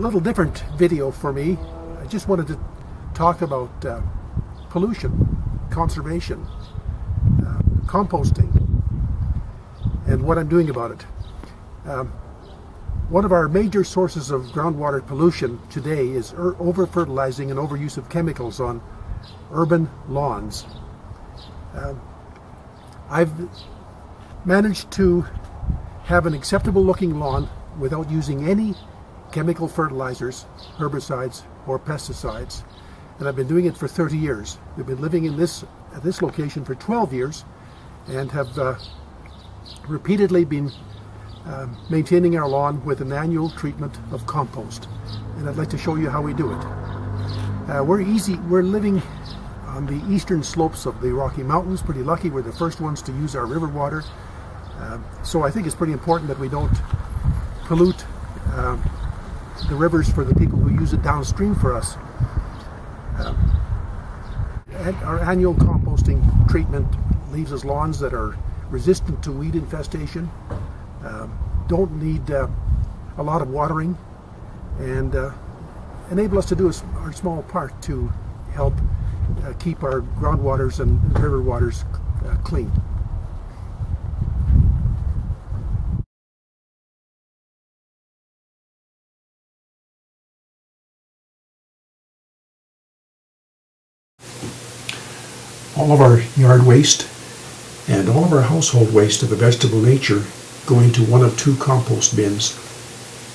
a little different video for me. I just wanted to talk about pollution, conservation, composting, and what I'm doing about it. One of our major sources of groundwater pollution today is over-fertilizing and overuse of chemicals on urban lawns. I've managed to have an acceptable looking lawn without using any chemical fertilizers, herbicides, or pesticides, and I've been doing it for 30 years. We've been living in this location for 12 years and have repeatedly been maintaining our lawn with an annual treatment of compost, and I'd like to show you how we do it. We're living on the eastern slopes of the Rocky Mountains. Pretty lucky, we're the first ones to use our river water. So I think it's pretty important that we don't pollute the rivers for the people who use it downstream for us. Our annual composting treatment leaves us lawns that are resistant to weed infestation, don't need a lot of watering, and enable us to do our small part to help keep our groundwaters and river waters clean. All of our yard waste and all of our household waste of a vegetable nature go into one of two compost bins.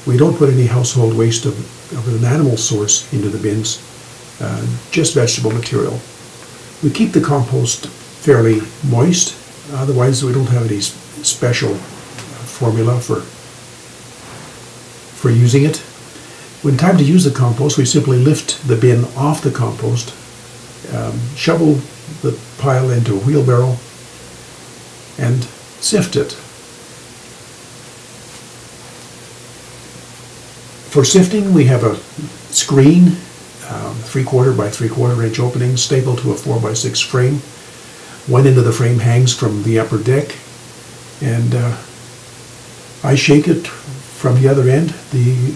We don't put any household waste of an animal source into the bins, just vegetable material. We keep the compost fairly moist, otherwise we don't have any special formula for using it. When time to use the compost, we simply lift the bin off the compost, shovel the pile into a wheelbarrow, and sift it. For sifting, we have a screen, 3/4 by 3/4 inch opening, stapled to a 4x6 frame. One end of the frame hangs from the upper deck, and I shake it from the other end. The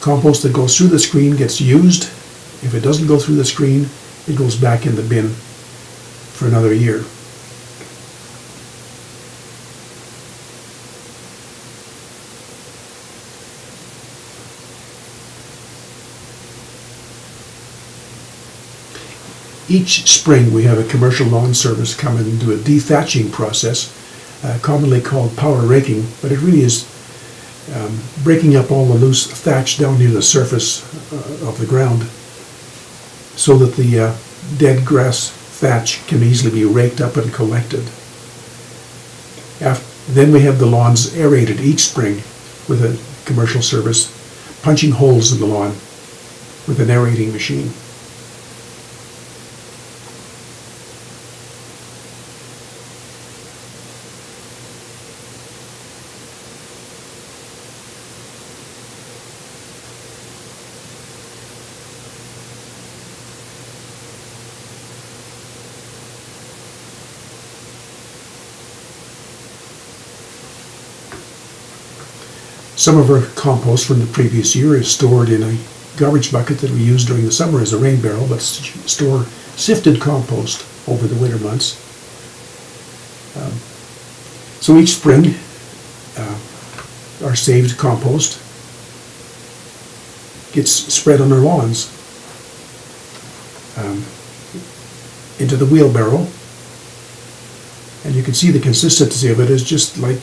compost that goes through the screen gets used. If it doesn't go through the screen, it goes back in the bin for another year. Each spring we have a commercial lawn service come and do a dethatching process, commonly called power raking, but it really is breaking up all the loose thatch down near the surface of the ground, so that the dead grass thatch can easily be raked up and collected. Then we have the lawns aerated each spring with a commercial service, punching holes in the lawn with an aerating machine. Some of our compost from the previous year is stored in a garbage bucket that we use during the summer as a rain barrel, but store sifted compost over the winter months. So each spring, our saved compost gets spread on our lawns into the wheelbarrow, and you can see the consistency of it is just like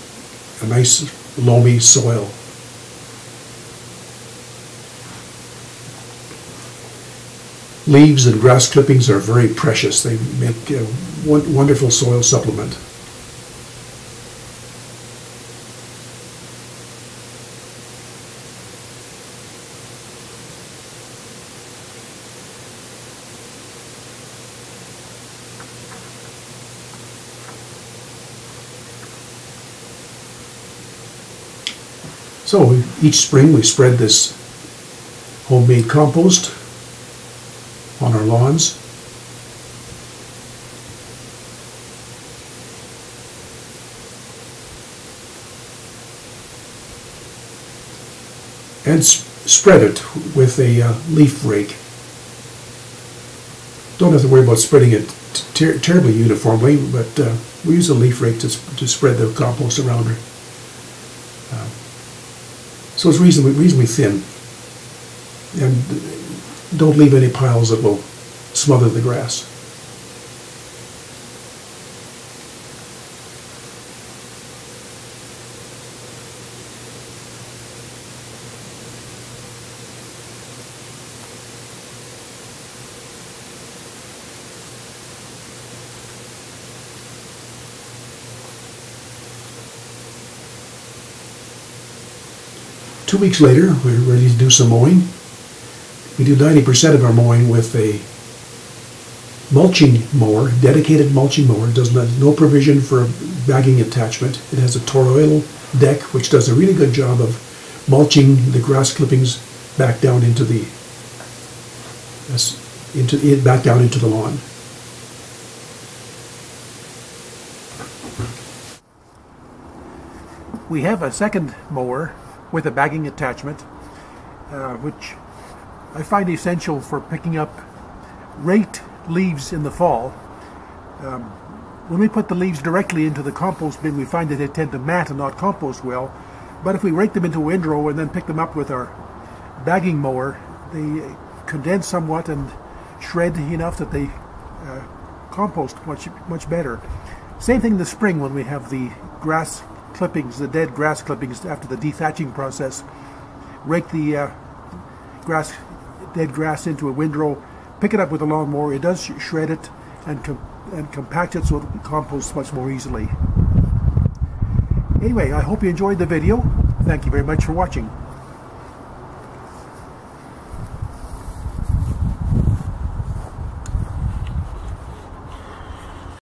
a nice loamy soil. Leaves and grass clippings are very precious. They make a wonderful soil supplement. So each spring we spread this homemade compost on our lawns. and spread it with a leaf rake. Don't have to worry about spreading it terribly uniformly, but we use a leaf rake to spread the compost around her. So it's reasonably thin, and don't leave any piles that will smother the grass. Weeks later, we're ready to do some mowing. We do 90% of our mowing with a mulching mower, dedicated mulching mower. It doesn't have no provision for a bagging attachment. It has a toroidal deck, which does a really good job of mulching the grass clippings back down into the lawn. We have a second mower with a bagging attachment, which I find essential for picking up raked leaves in the fall. When we put the leaves directly into the compost bin, we find that they tend to mat and not compost well, but if we rake them into a windrow and then pick them up with our bagging mower, they condense somewhat and shred enough that they compost much better. Same thing in the spring when we have the grass clippings, the dead grass clippings after the dethatching process. Rake the dead grass into a windrow, pick it up with a lawnmower. It does shred it and compact it so it composts much more easily. Anyway, I hope you enjoyed the video. Thank you very much for watching.